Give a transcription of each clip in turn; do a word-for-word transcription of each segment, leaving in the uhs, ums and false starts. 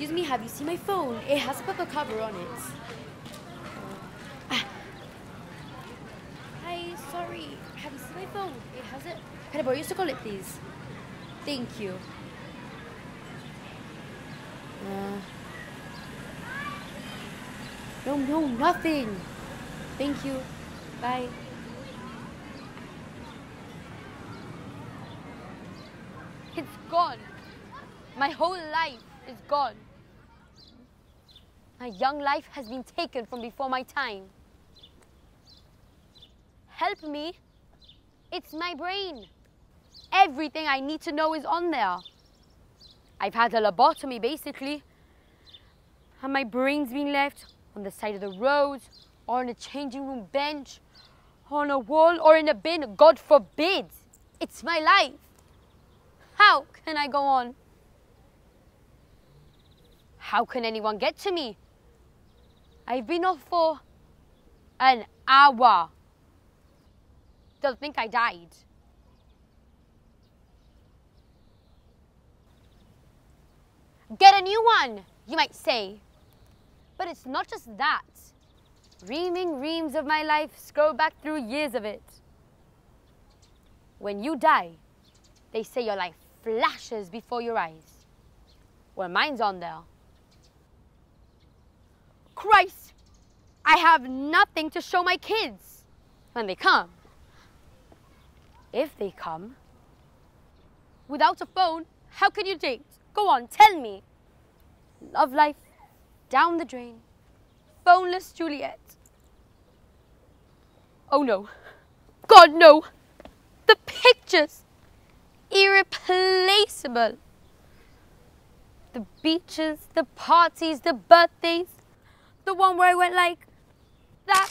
Excuse me, have you seen my phone? It has a paper cover on it. Ah. Hi, sorry. Have you seen my phone? It has it. Can I borrow your chocolate, please? Thank you. Uh, no, no, nothing. Thank you. Bye. It's gone. My whole life is gone. My young life has been taken from before my time. Help me. It's my brain. Everything I need to know is on there. I've had a lobotomy, basically. And my brain's been left on the side of the road, or on a changing room bench, or on a wall, or in a bin, God forbid. It's my life. How can I go on? How can anyone get to me? I've been off for an hour. They'll think I died. Get a new one, you might say. But it's not just that. Reaming reams of my life scroll back through years of it. When you die, they say your life flashes before your eyes. Well, mine's on there. Christ, I have nothing to show my kids when they come. If they come. Without a phone, how can you date? Go on, tell me. Love life, down the drain. Phoneless Juliet. Oh no. God, no. The pictures. Irreplaceable. The beaches, the parties, the birthdays. The one where I went like that.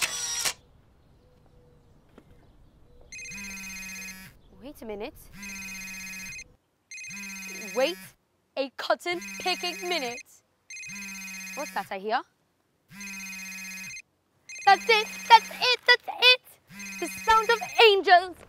Wait a minute. Wait. A cotton picking minute. What's that I hear? That's it, that's it, that's it! The sound of angels!